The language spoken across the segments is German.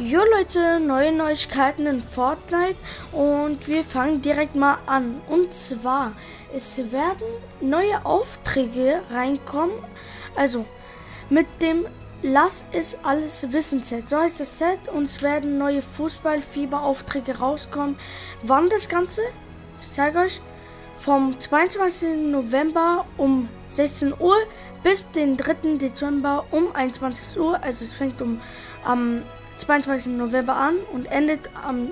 Jo Leute, neue Neuigkeiten in Fortnite und wir fangen direkt mal an. Und zwar, es werden neue Aufträge reinkommen, also mit dem Lass es alles wissen Set. So heißt das Set und es werden neue Fußballfieber-Aufträge rauskommen. Wann das Ganze? Ich zeige euch. Vom 22. November um 16 Uhr bis den 3. Dezember um 21 Uhr. Also es fängt am 22. November an und endet am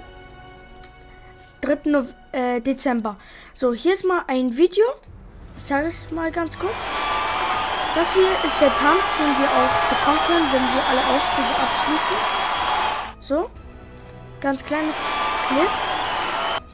3. Dezember. So, hier ist mal ein Video. Ich zeige es mal ganz kurz. Das hier ist der Tanz, den wir auch bekommen können, wenn wir alle Aufträge abschließen. So, ganz kleine Clip.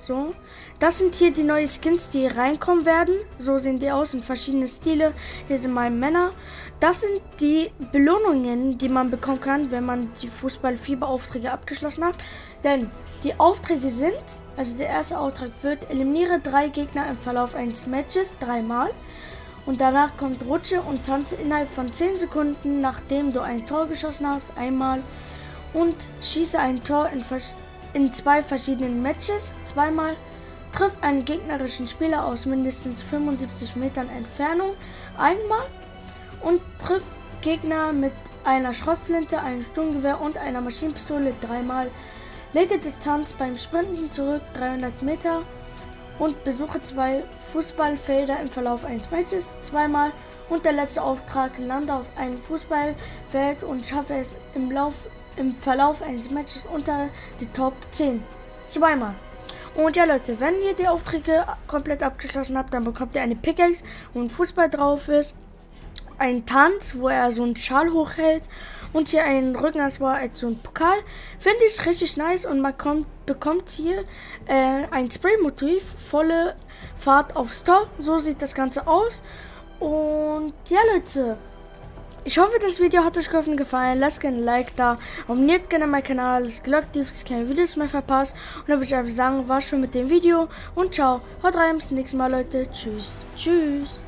So, das sind hier die neuen Skins, die reinkommen werden. So sehen die aus in verschiedene Stile. Hier sind meine Männer. Das sind die Belohnungen, die man bekommen kann, wenn man die Fußballfieberaufträge abgeschlossen hat. Denn die Aufträge sind, also der erste Auftrag wird, eliminiere 3 Gegner im Verlauf eines Matches 3 Mal. Und danach kommt Rutsche und tanze innerhalb von 10 Sekunden, nachdem du ein Tor geschossen hast, einmal. Und schieße ein Tor in 2 verschiedenen Matches 2 Mal, triff einen gegnerischen Spieler aus mindestens 75 Metern Entfernung 1 Mal und triff Gegner mit einer Schrotflinte, einem Sturmgewehr und einer Maschinenpistole 3 Mal, lege Distanz beim Sprinten zurück 300 Meter und besuche 2 Fußballfelder im Verlauf eines Matches 2 Mal und der letzte Auftrag, lande auf einem Fußballfeld und schaffe es im Verlauf eines Matches unter die Top 10. 2 Mal. Und ja Leute, wenn ihr die Aufträge komplett abgeschlossen habt, dann bekommt ihr eine Pickaxe, wo ein Fußball drauf ist, einen Tanz, wo er so einen Schal hochhält und hier einen Rückenansatz als so ein Pokal. Finde ich richtig nice und man bekommt hier ein Spraymotiv, volle Fahrt aufs Tor. So sieht das Ganze aus. Und ja Leute, ich hoffe, das Video hat euch gefallen. Lasst gerne ein Like da, abonniert gerne meinen Kanal, das Glöckchen, dass ihr keine Videos mehr verpasst. Und dann würde ich einfach sagen, war's schon mit dem Video und ciao. Haut rein, bis zum nächsten Mal, Leute. Tschüss.